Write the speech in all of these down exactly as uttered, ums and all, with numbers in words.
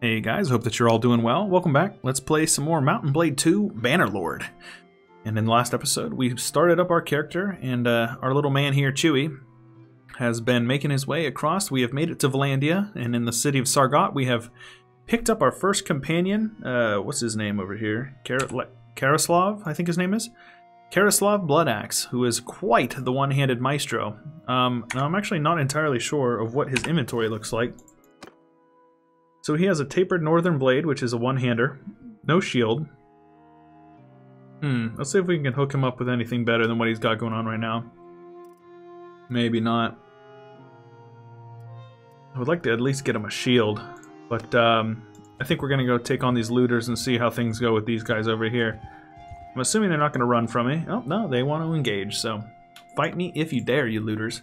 Hey guys, hope that you're all doing well. Welcome back. Let's play some more Mount and Blade two Bannerlord. And in the last episode, we started up our character, and uh, our little man here, Chewy, has been making his way across. We have made it to Valandia, and in the city of Sargot, we have picked up our first companion. Uh, what's his name over here? Karaslav, I think his name is. Karaslav Bloodaxe, who is quite the one-handed maestro. Um, now, I'm actually not entirely sure of what his inventory looks like. So he has a tapered northern blade, which is a one-hander. No shield. Hmm, let's see if we can hook him up with anything better than what he's got going on right now. Maybe not. I would like to at least get him a shield. But um, I think we're going to go take on these looters and see how things go with these guys over here. I'm assuming they're not going to run from me. Oh, no, they want to engage, so fight me if you dare, you looters.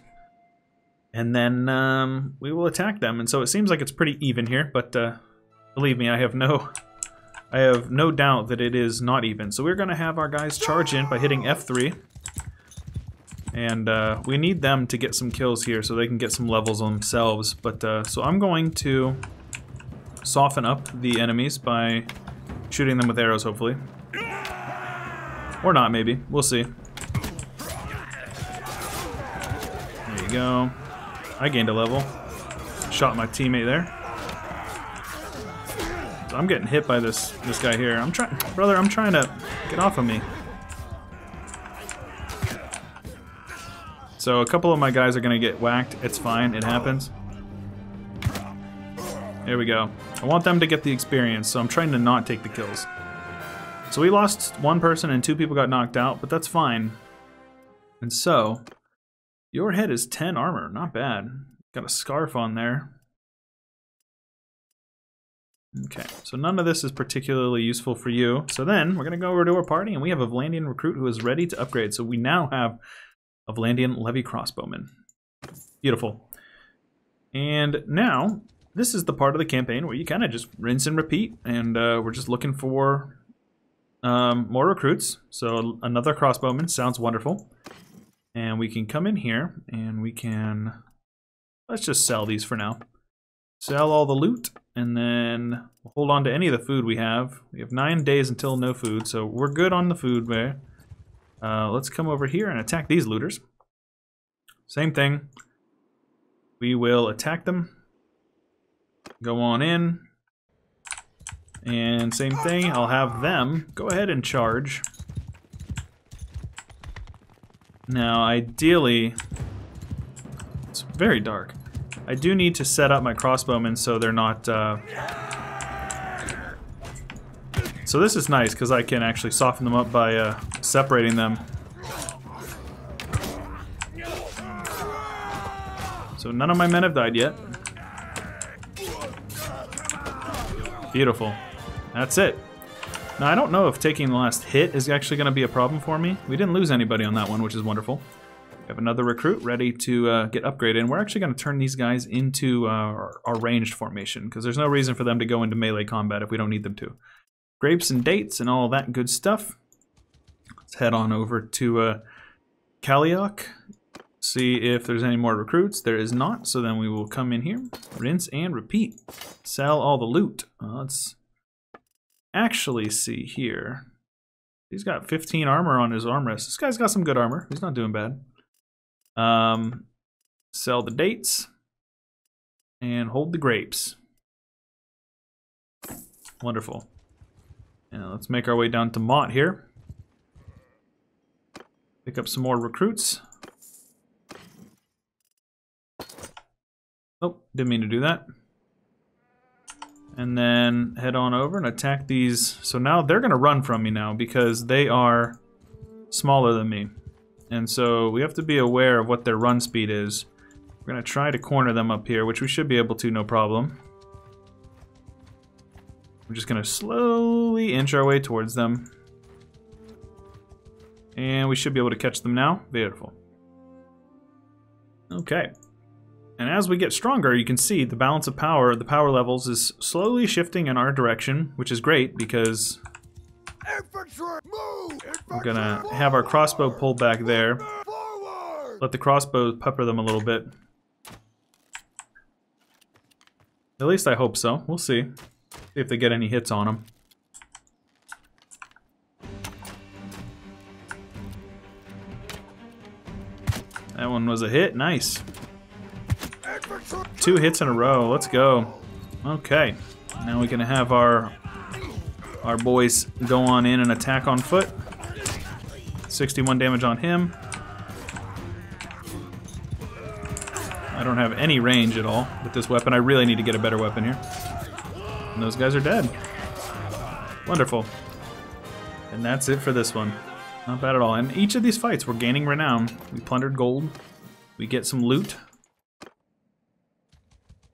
And then um, we will attack them. And so it seems like it's pretty even here, but uh, believe me, I have no, I have no doubt that it is not even. So we're going to have our guys charge in by hitting F three, and uh, we need them to get some kills here so they can get some levels on themselves. But uh, so I'm going to soften up the enemies by shooting them with arrows, hopefully, or not. Maybe we'll see. There you go. I gained a level. Shot my teammate there. So I'm getting hit by this this guy here. I'm trying, brother. I'm trying to get off of me. So a couple of my guys are gonna get whacked. It's fine. It happens. There we go. I want them to get the experience, so I'm trying to not take the kills. So we lost one person and two people got knocked out, but that's fine. And so. Your head is ten armor, not bad. Got a scarf on there. Okay, so none of this is particularly useful for you. So then we're gonna go over to our party, and we have a Vlandian recruit who is ready to upgrade. So we now have a Vlandian levy crossbowman. Beautiful. And now this is the part of the campaign where you kind of just rinse and repeat, and uh, we're just looking for um, more recruits. So another crossbowman sounds wonderful. And we can come in here and we can, let's just sell these for now. Sell all the loot, and then we'll hold on to any of the food we have. We have nine days until no food, so we're good on the food there. Uh, let's come over here and attack these looters. Same thing. We will attack them. Go on in. And same thing, I'll have them go ahead and charge. Now, ideally, it's very dark. I do need to set up my crossbowmen so they're not... Uh... So this is nice, because I can actually soften them up by uh, separating them. So none of my men have died yet. Beautiful. That's it. Now, I don't know if taking the last hit is actually going to be a problem for me. We didn't lose anybody on that one, which is wonderful. We have another recruit ready to uh, get upgraded, and we're actually going to turn these guys into uh, our, our ranged formation, because there's no reason for them to go into melee combat if we don't need them to. Grapes and dates and all that good stuff. Let's head on over to uh, Kaliok, see if there's any more recruits. There is not, so then we will come in here, rinse and repeat. Sell all the loot. Uh, let's... Actually, see here. He's got fifteen armor on his armrest. This guy's got some good armor. He's not doing bad. Um, sell the dates and hold the grapes. Wonderful. Now let's make our way down to Mont here. Pick up some more recruits. Oh, didn't mean to do that. And then head on over and attack these. So now they're going to run from me now because they are smaller than me. And so we have to be aware of what their run speed is. We're going to try to corner them up here, which we should be able to, no problem. We're just going to slowly inch our way towards them. And we should be able to catch them now. Beautiful. Okay. And as we get stronger, you can see the balance of power, the power levels, is slowly shifting in our direction, which is great because we're going to have our crossbow pulled back there. Let the crossbow pepper them a little bit. At least I hope so. We'll see. See if they get any hits on them. That one was a hit. Nice. Two hits in a row. Let's go. Okay. Now we can have our our boys go on in and attack on foot. sixty-one damage on him. I don't have any range at all with this weapon. I really need to get a better weapon here. And those guys are dead. Wonderful. And that's it for this one. Not bad at all. And each of these fights, we're gaining renown. We plundered gold. We get some loot.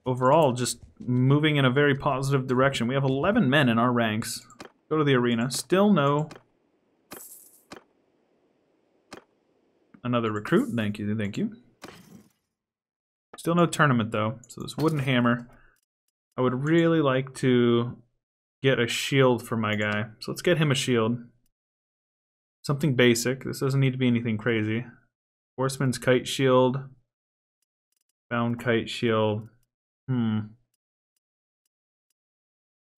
Overall, just moving in a very positive direction. We have eleven men in our ranks. Go to the arena. Still no... Another recruit. Thank you, thank you. Still no tournament, though. So this wooden hammer. I would really like to get a shield for my guy. So let's get him a shield. Something basic. This doesn't need to be anything crazy. Horseman's kite shield. Bound kite shield. Hmm.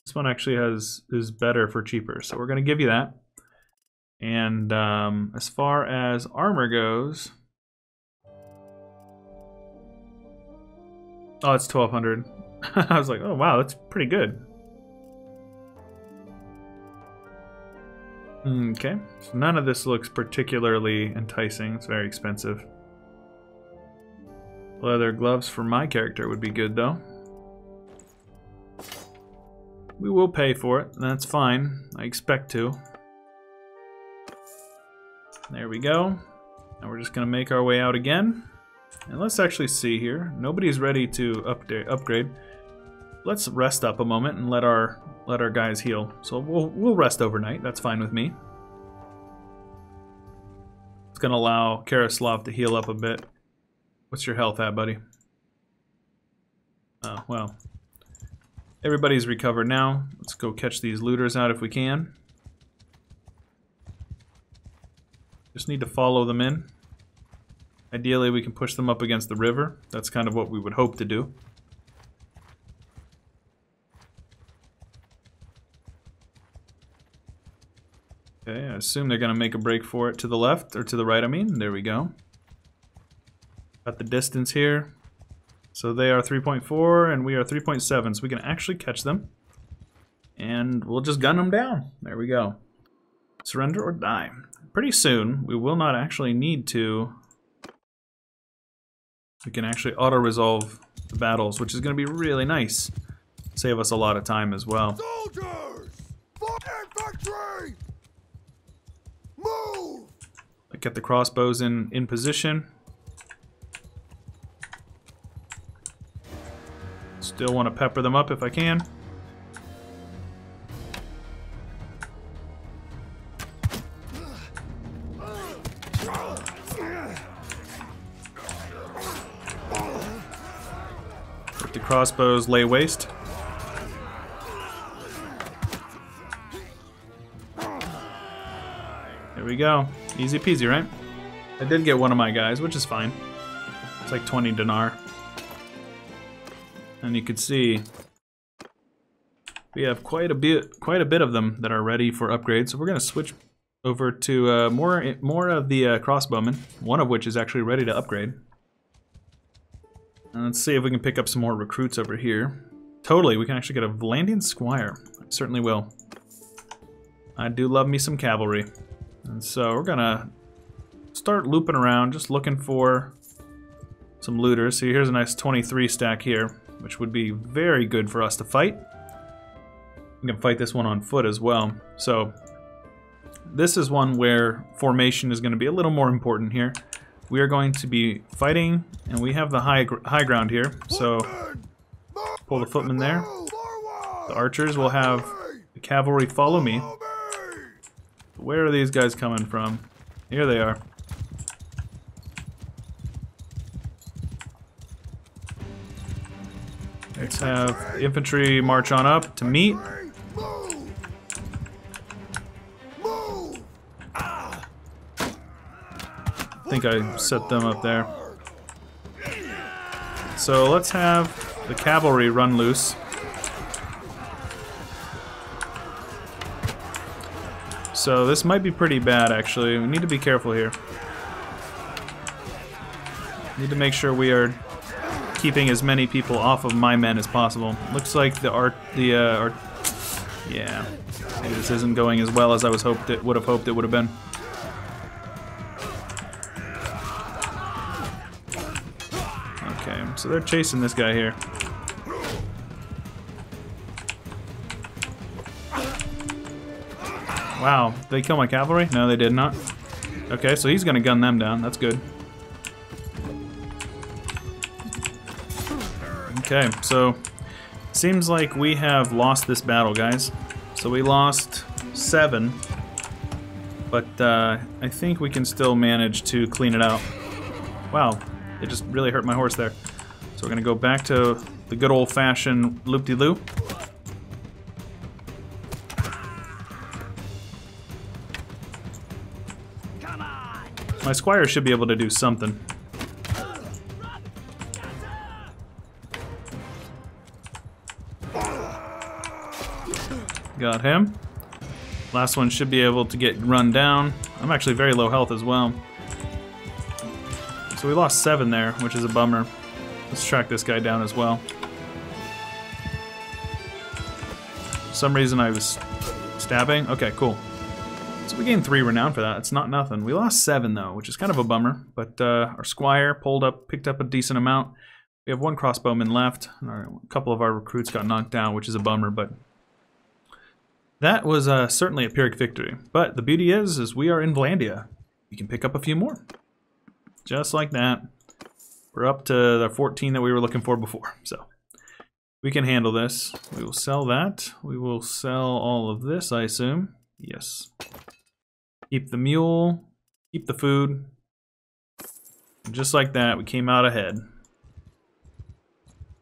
This one actually has is better for cheaper, so we're gonna give you that. And um, as far as armor goes, oh, it's twelve hundred. I was like, oh wow, that's pretty good. Okay, so none of this looks particularly enticing. It's very expensive. Leather gloves for my character would be good, though. We will pay for it, and that's fine. I expect to. There we go. Now we're just going to make our way out again. And let's actually see here. Nobody's ready to update, upgrade. Let's rest up a moment and let our... Let our guys heal. So we'll, we'll rest overnight. That's fine with me. It's going to allow Karaslav to heal up a bit. What's your health at, buddy? Oh, well. Everybody's recovered now. Let's go catch these looters out if we can. Just need to follow them in. Ideally, we can push them up against the river. That's kind of what we would hope to do. Okay, I assume they're going to make a break for it to the left, or to the right, I mean. There we go. Got the distance here. So they are three point four, and we are three point seven, so we can actually catch them. And we'll just gun them down. There we go. Surrender or die. Pretty soon, we will not actually need to... We can actually auto-resolve the battles, which is going to be really nice. Save us a lot of time as well. Soldiers! For infantry! Get the crossbows in, in position. Still want to pepper them up if I can. Let the crossbows lay waste. There we go. Easy peasy, right? I did get one of my guys, which is fine. It's like twenty dinar. And you can see we have quite a bit quite a bit of them that are ready for upgrades. So we're going to switch over to uh, more more of the uh, crossbowmen, one of which is actually ready to upgrade. And let's see if we can pick up some more recruits over here. Totally, we can actually get a Vlandian squire. I certainly will. I do love me some cavalry. And so we're gonna start looping around, just looking for some looters. See, here's a nice twenty-three stack here, which would be very good for us to fight. We can fight this one on foot as well. So this is one where formation is gonna be a little more important here. We are going to be fighting, and we have the high, gr high ground here. So pull the footman there. The archers will have the cavalry follow me. Where are these guys coming from? Here they are. Let's have infantry march on up to meet. I think I set them up there. So let's have the cavalry run loose. So this might be pretty bad, actually. We need to be careful here. Need to make sure we are keeping as many people off of my men as possible. Looks like the art, the uh, art, yeah. Maybe this isn't going as well as I was hoped it would have hoped it would have been. Okay, so they're chasing this guy here. Wow, did they kill my cavalry? No, they did not. Okay, so he's gonna gun them down. That's good. Okay, so seems like we have lost this battle, guys. So we lost seven, but uh, I think we can still manage to clean it out. Wow, it just really hurt my horse there. So we're gonna go back to the good old-fashioned loop-de-loop. Come on. My squire should be able to do something. Got him. Last one should be able to get run down. I'm actually very low health as well. So we lost seven there, which is a bummer. Let's track this guy down as well. For some reason I was stabbing. Okay, cool. So we gained three renown for that. It's not nothing. We lost seven though, which is kind of a bummer. But uh, our squire pulled up, picked up a decent amount. We have one crossbowman left. A couple of our recruits got knocked down, which is a bummer, but that was uh, certainly a Pyrrhic victory, but the beauty is, is we are in Vlandia. We can pick up a few more. Just like that. We're up to the fourteen that we were looking for before, so we can handle this. We will sell that. We will sell all of this, I assume. Yes. Keep the mule. Keep the food. And just like that, we came out ahead.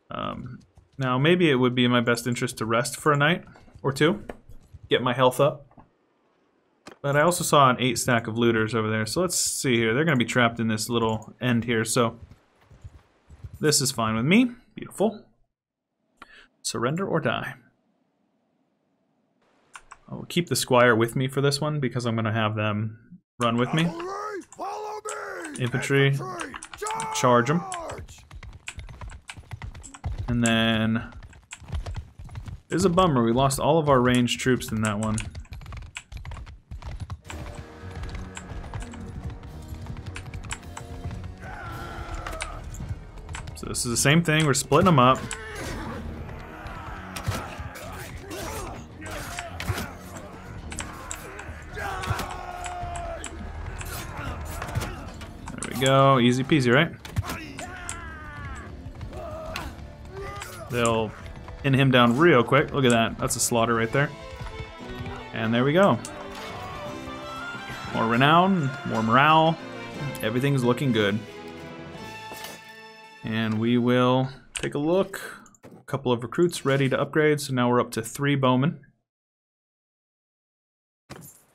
Um, now, maybe it would be in my best interest to rest for a night or two. Get my health up. But I also saw an eight stack of looters over there, so let's see here. They're going to be trapped in this little end here, so this is fine with me. Beautiful. Surrender or die. I will keep the squire with me for this one because I'm going to have them run with me. Follow me. Infantry, Infantry. Charge. charge them. And then it is a bummer, we lost all of our ranged troops in that one. So this is the same thing, we're splitting them up. There we go, easy peasy, right? They'll pin him down real quick. Look at that. That's a slaughter right there. And there we go. More renown, more morale. Everything's looking good. And we will take a look. A couple of recruits ready to upgrade. So now we're up to three bowmen,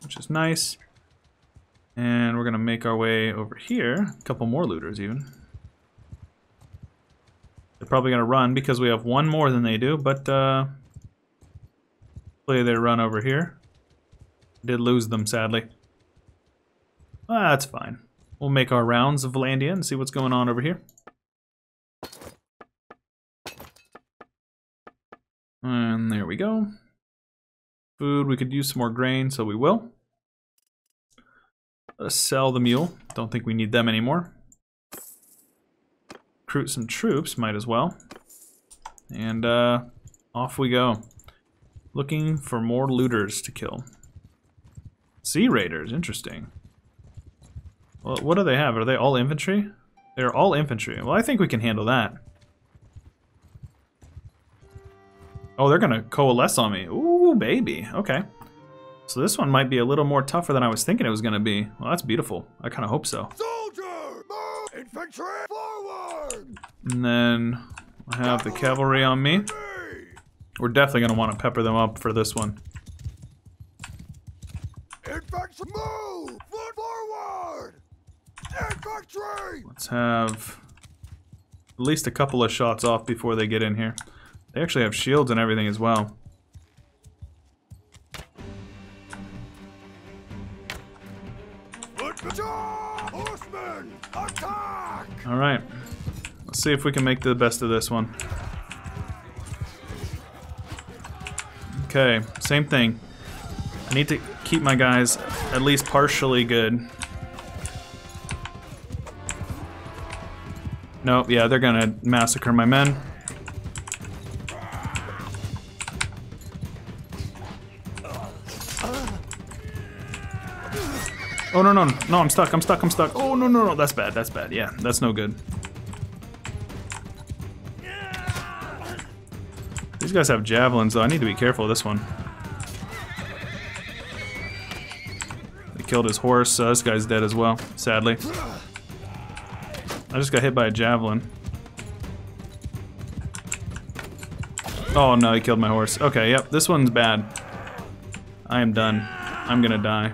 which is nice. And we're going to make our way over here. A couple more looters even. They're probably going to run because we have one more than they do, but uh, play their run over here. Did lose them, sadly. Ah, that's fine. We'll make our rounds of Vlandia and see what's going on over here. And there we go. Food, we could use some more grain, so we will. Let's sell the mule. Don't think we need them anymore. Recruit some troops, might as well. And uh, off we go. Looking for more looters to kill. Sea Raiders, interesting. Well, what do they have? Are they all infantry? They're all infantry. Well, I think we can handle that. Oh, they're gonna coalesce on me. Ooh, baby, okay. So this one might be a little more tougher than I was thinking it was gonna be. Well, that's beautiful. I kinda hope so. Soldier, move! Infantry, forward! And then I have the cavalry on me. We're definitely going to want to pepper them up for this one. Infantry, move! Foot forward! Infantry! Let's have at least a couple of shots off before they get in here. They actually have shields and everything as well. Alright. Let's see if we can make the best of this one. Okay, same thing. I need to keep my guys at least partially good. Nope, yeah, they're gonna massacre my men. Oh, no, no, no, no, I'm stuck, I'm stuck, I'm stuck. Oh, no, no, no, that's bad, that's bad, yeah, that's no good. These guys have javelins, though. I need to be careful of this one. They killed his horse. Uh, this guy's dead as well, sadly. I just got hit by a javelin. Oh, no, he killed my horse. Okay, yep, this one's bad. I am done. I'm gonna die.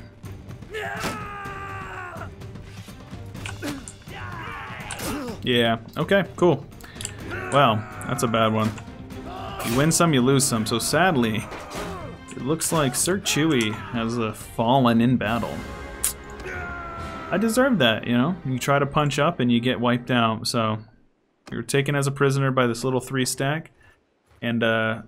Yeah, okay, cool. Wow, that's a bad one. You win some, you lose some, so sadly, it looks like Sir Chewy has uh, fallen in battle. I deserved that, you know? You try to punch up and you get wiped out, so... You're taken as a prisoner by this little three stack, and uh...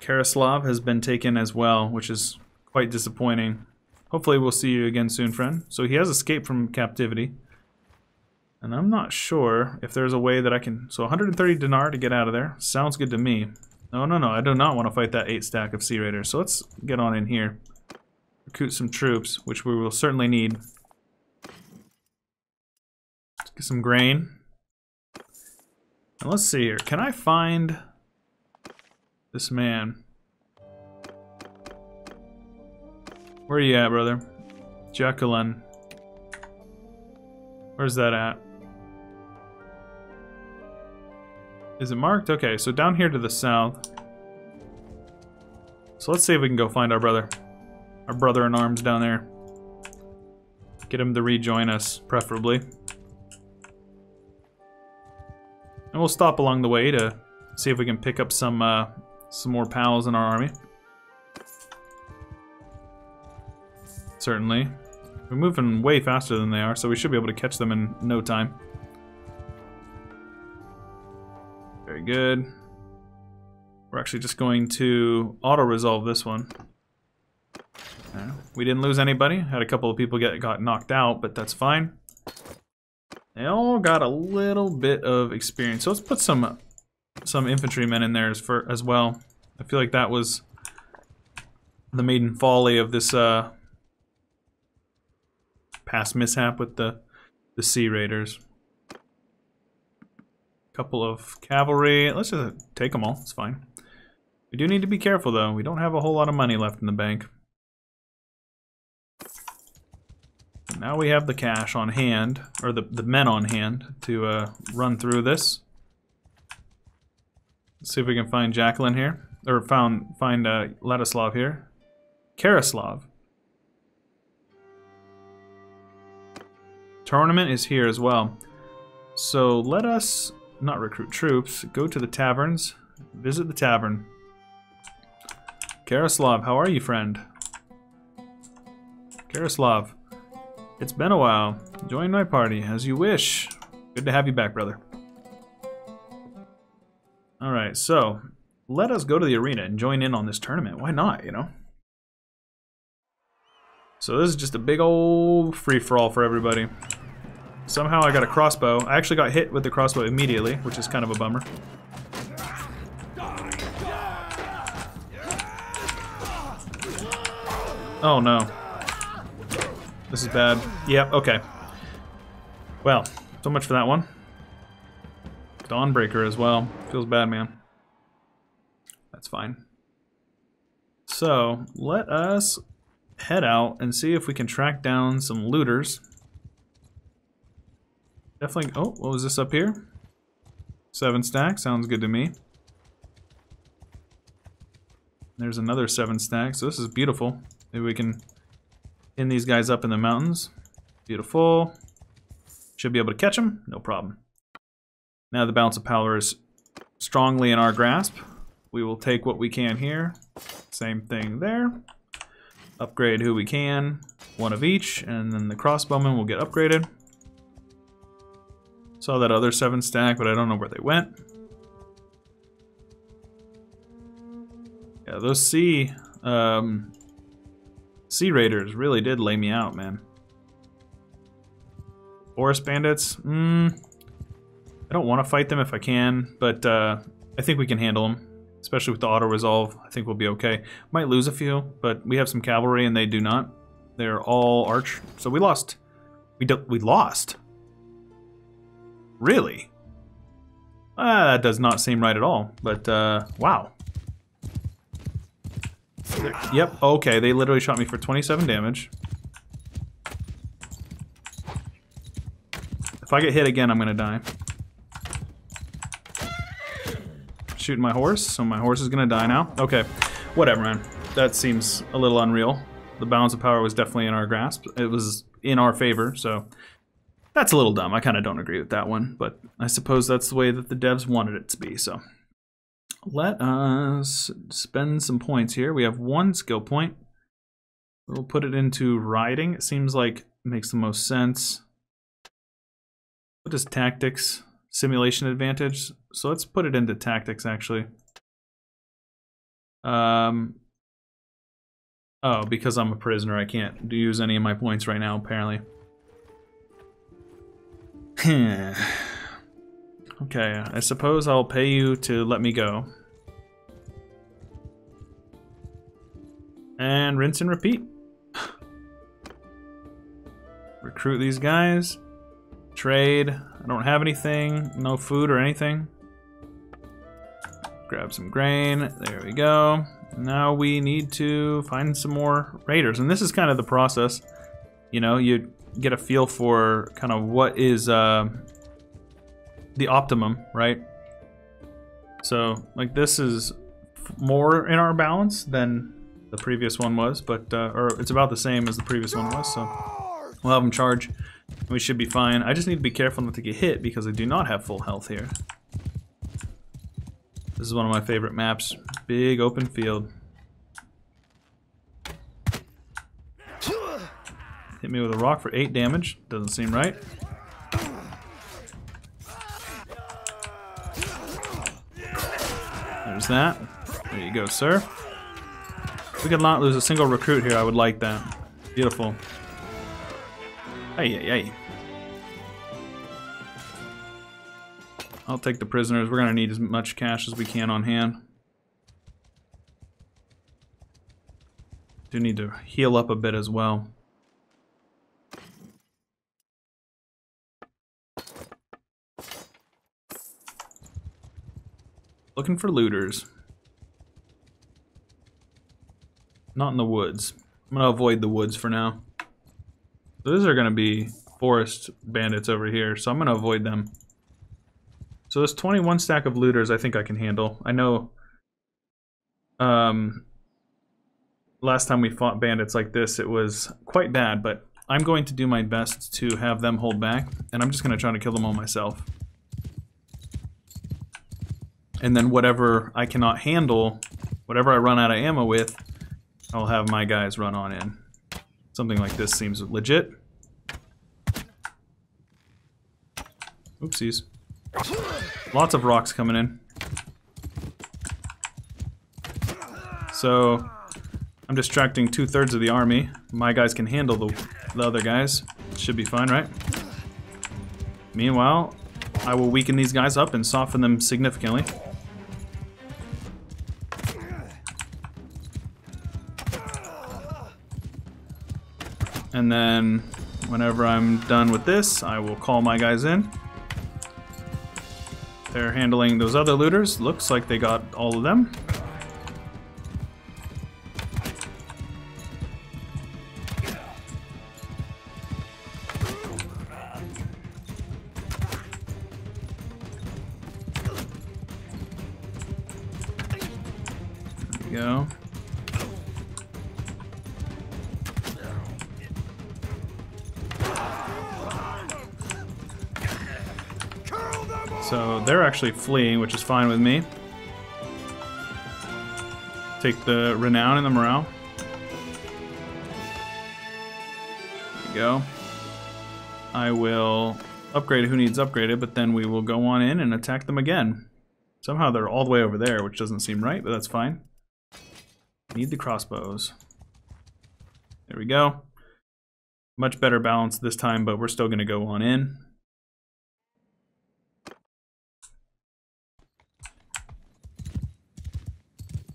Karaslav has been taken as well, which is quite disappointing. Hopefully we'll see you again soon, friend. So he has escaped from captivity. And I'm not sure if there's a way that I can... So one hundred thirty dinar to get out of there. Sounds good to me. No, no, no. I do not want to fight that eight stack of Sea Raiders. So let's get on in here. Recruit some troops, which we will certainly need. Let's get some grain. And let's see here. Can I find this man? Where are you at, brother? Jacqueline. Where's that at? Is it marked? Okay, so down here to the south. So let's see if we can go find our brother. Our brother in arms down there. Get him to rejoin us, preferably. And we'll stop along the way to see if we can pick up some, uh, some more pals in our army. Certainly. We're moving way faster than they are, so we should be able to catch them in no time. Very good. We're actually just going to auto-resolve this one. We didn't lose anybody. Had a couple of people get got knocked out, but that's fine. They all got a little bit of experience. So let's put some some infantrymen in there as, for, as well. I feel like that was the maiden folly of this uh, past mishap with the, the Sea Raiders. Couple of cavalry. Let's just take them all. It's fine. We do need to be careful, though. We don't have a whole lot of money left in the bank. Now we have the cash on hand, or the, the men on hand, to uh, run through this. Let's see if we can find Jacqueline here. Or found, find uh, Ladislav here. Karaslav. Tournament is here as well. So let us not recruit troops. Go to the taverns. Visit the tavern. Karaslav, how are you, friend? Karaslav. It's been a while. Join my party, as you wish. Good to have you back, brother. Alright, so, let us go to the arena and join in on this tournament. Why not, you know? So this is just a big old free-for-all for everybody. Somehow I got a crossbow. I actually got hit with the crossbow immediately, which is kind of a bummer. Oh no. This is bad. Yep, okay. Well, so much for that one. Dawnbreaker as well. Feels bad, man. That's fine. So, let us head out and see if we can track down some looters. Definitely... Oh, what was this up here? Seven stack. Sounds good to me. There's another seven stack. So this is beautiful. Maybe we can... in these guys up in the mountains. Beautiful. Should be able to catch them. No problem. Now the balance of power is strongly in our grasp. We will take what we can here. Same thing there. Upgrade who we can. One of each. And then the crossbowmen will get upgraded. Saw that other seven stack, but I don't know where they went. Yeah, those sea, um, sea raiders really did lay me out, man. Forest bandits? Mm, I don't want to fight them if I can, but uh, I think we can handle them. Especially with the auto-resolve, I think we'll be okay. Might lose a few, but we have some cavalry and they do not. They're all arch. So we lost. We, do we lost. Really? Ah, that does not seem right at all, but uh, wow. Yep, okay, they literally shot me for twenty-seven damage. If I get hit again, I'm gonna die. Shooting my horse, so my horse is gonna die now. Okay, whatever, man. That seems a little unreal. The balance of power was definitely in our grasp. It was in our favor, so that's a little dumb. I kind of don't agree with that one, but I suppose that's the way that the devs wanted it to be, so. Let us spend some points here. We have one skill point. We'll put it into riding. It seems like it makes the most sense. What is tactics? Simulation advantage. So let's put it into tactics, actually. Um, oh, because I'm a prisoner, I can't use any of my points right now, apparently. Okay, I suppose I'll pay you to let me go. And rinse and repeat. Recruit these guys. Trade. I don't have anything. No food or anything. Grab some grain. There we go. Now we need to find some more raiders. And this is kind of the process. You know, you get a feel for kind of what is uh, the optimum, right? So, like, this is more in our balance than the previous one was, but, uh, or it's about the same as the previous one was, so we'll have them charge. We should be fine. I just need to be careful not to get hit because I do not have full health here. This is one of my favorite maps. Big open field. Hit me with a rock for eight damage. Doesn't seem right. There's that. There you go, sir. If we could not lose a single recruit here, I would like that. Beautiful. Hey, hey, hey. I'll take the prisoners. We're going to need as much cash as we can on hand. Do need to heal up a bit as well. Looking for looters. Not in the woods. I'm going to avoid the woods for now. Those are going to be forest bandits over here, so I'm going to avoid them. So this twenty-one stack of looters I think I can handle. I know um, last time we fought bandits like this, it was quite bad, but I'm going to do my best to have them hold back, and I'm just going to try to kill them all myself. And then whatever I cannot handle, whatever I run out of ammo with, I'll have my guys run on in. Something like this seems legit. Oopsies. Lots of rocks coming in. So, I'm distracting two-thirds of the army. My guys can handle the, the other guys. Should be fine, right? Meanwhile, I will weaken these guys up and soften them significantly. And then, whenever I'm done with this, I will call my guys in. They're handling those other looters. Looks like they got all of them. There we go. So they're actually fleeing, which is fine with me. Take the renown and the morale. There we go. I will upgrade who needs upgraded, but then we will go on in and attack them again. Somehow they're all the way over there, which doesn't seem right, but that's fine. Need the crossbows. There we go. Much better balance this time, but we're still going to go on in.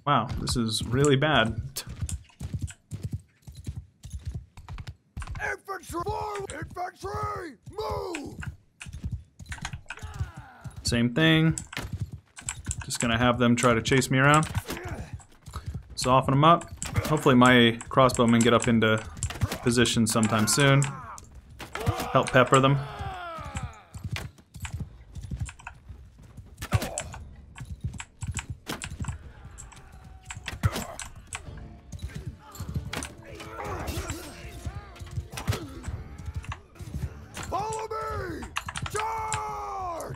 Wow, this is really bad. Infantry! Infantry! Move! Same thing. Just gonna have them try to chase me around. Soften them up. Hopefully my crossbowmen get up into position sometime soon. Help pepper them.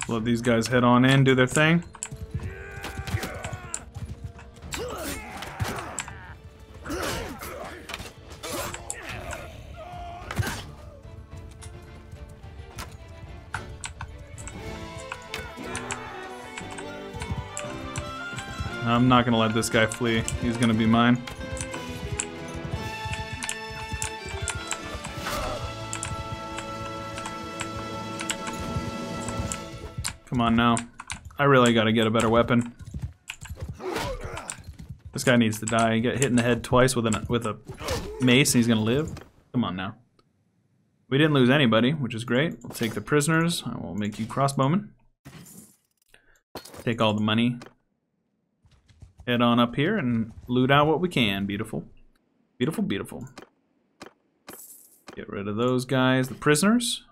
Let these guys head on in, do their thing. I'm not gonna let this guy flee. He's gonna be mine. Come on now. I really gotta get a better weapon. This guy needs to die. He got hit in the head twice with an with a mace and he's gonna live. Come on now. We didn't lose anybody, which is great. We'll take the prisoners. I will make you crossbowmen. Take all the money. Head on up here and loot out what we can. Beautiful. Beautiful, beautiful. Get rid of those guys. The prisoners.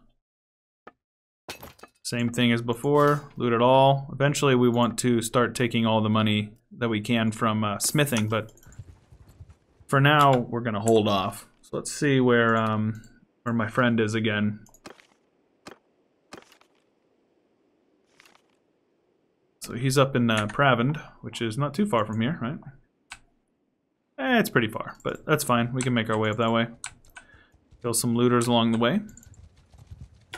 Same thing as before, loot it all. Eventually we want to start taking all the money that we can from uh, smithing, but for now we're gonna hold off. So let's see where um, where my friend is again. So he's up in uh, Pravend, which is not too far from here, right? Eh, it's pretty far, but that's fine. We can make our way up that way. Kill some looters along the way.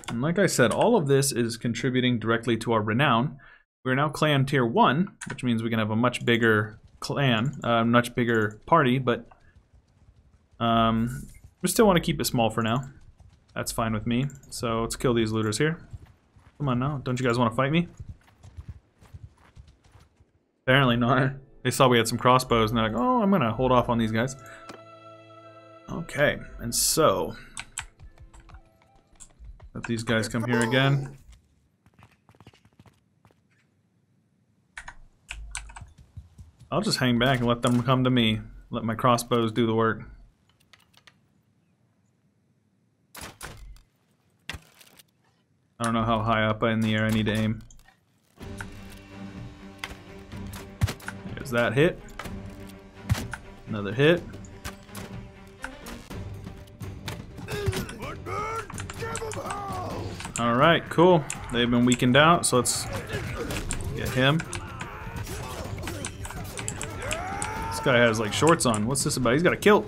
And like I said, all of this is contributing directly to our renown. We're now clan tier one, which means we can have a much bigger clan, a uh, much bigger party, but um, we still want to keep it small for now. That's fine with me. So let's kill these looters here. Come on now. Don't you guys want to fight me? Apparently not. They saw we had some crossbows and they're like, oh, I'm going to hold off on these guys. Okay, and so... let these guys come here again. I'll just hang back and let them come to me. Let my crossbows do the work. I don't know how high up in the air I need to aim. There's that hit. Another hit. Alright, cool. They've been weakened out, so let's get him. This guy has like shorts on. What's this about? He's got a kilt.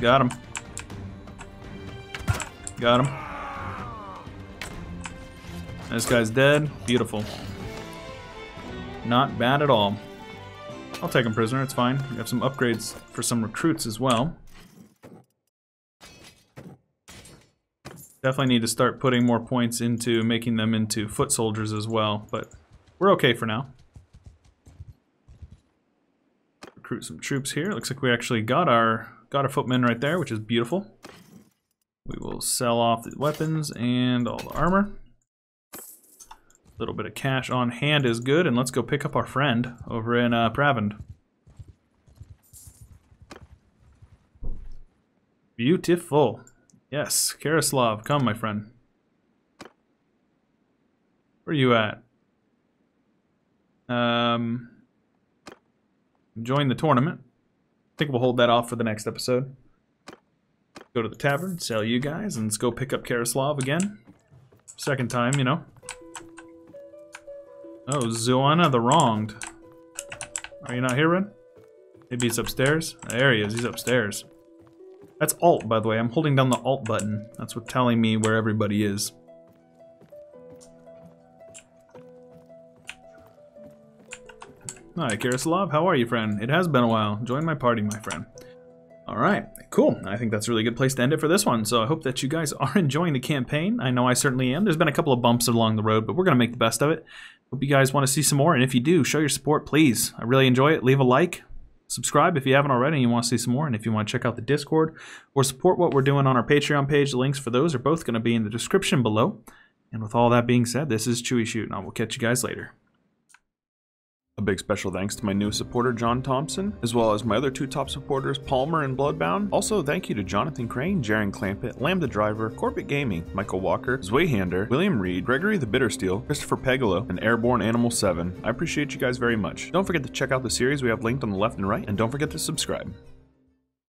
Got him. Got him. This guy's dead. Beautiful. Not bad at all. I'll take him prisoner, it's fine. We have some upgrades for some recruits as well. Definitely need to start putting more points into making them into foot soldiers as well, but we're okay for now. Recruit some troops here. Looks like we actually got our got our footmen right there, which is beautiful. We will sell off the weapons and all the armor. A little bit of cash on hand is good, and let's go pick up our friend over in uh, Pravend. Beautiful. Yes, Karaslav, come, my friend. Where are you at? Um, join the tournament. I think we'll hold that off for the next episode. Go to the tavern, sell you guys, and let's go pick up Karaslav again. Second time, you know. Oh, Zoana the Wronged. Are you not here, Red? Maybe he's upstairs. There he is, he's upstairs. That's Alt, by the way. I'm holding down the Alt button. That's what's telling me where everybody is. Hi, Karaslav. How are you, friend? It has been a while. Join my party, my friend. Alright, cool. I think that's a really good place to end it for this one. So I hope that you guys are enjoying the campaign. I know I certainly am. There's been a couple of bumps along the road, but we're going to make the best of it. Hope you guys want to see some more, and if you do, show your support, please. I really enjoy it. Leave a like. Subscribe if you haven't already and you want to see some more, and if you want to check out the Discord or support what we're doing on our Patreon page, the links for those are both going to be in the description below. And with all that being said, this is Chewyshoot, and I will catch you guys later. A big special thanks to my new supporter John Thompson, as well as my other two top supporters Palmer and Bloodbound. Also thank you to Jonathan Crane, Jaren Clampett, Lambda Driver, Corbett Gaming, Michael Walker, Zweihander, William Reed, Gregory the Bittersteel, Christopher Pegolo, and Airborne Animal seven. I appreciate you guys very much. Don't forget to check out the series we have linked on the left and right, and don't forget to subscribe.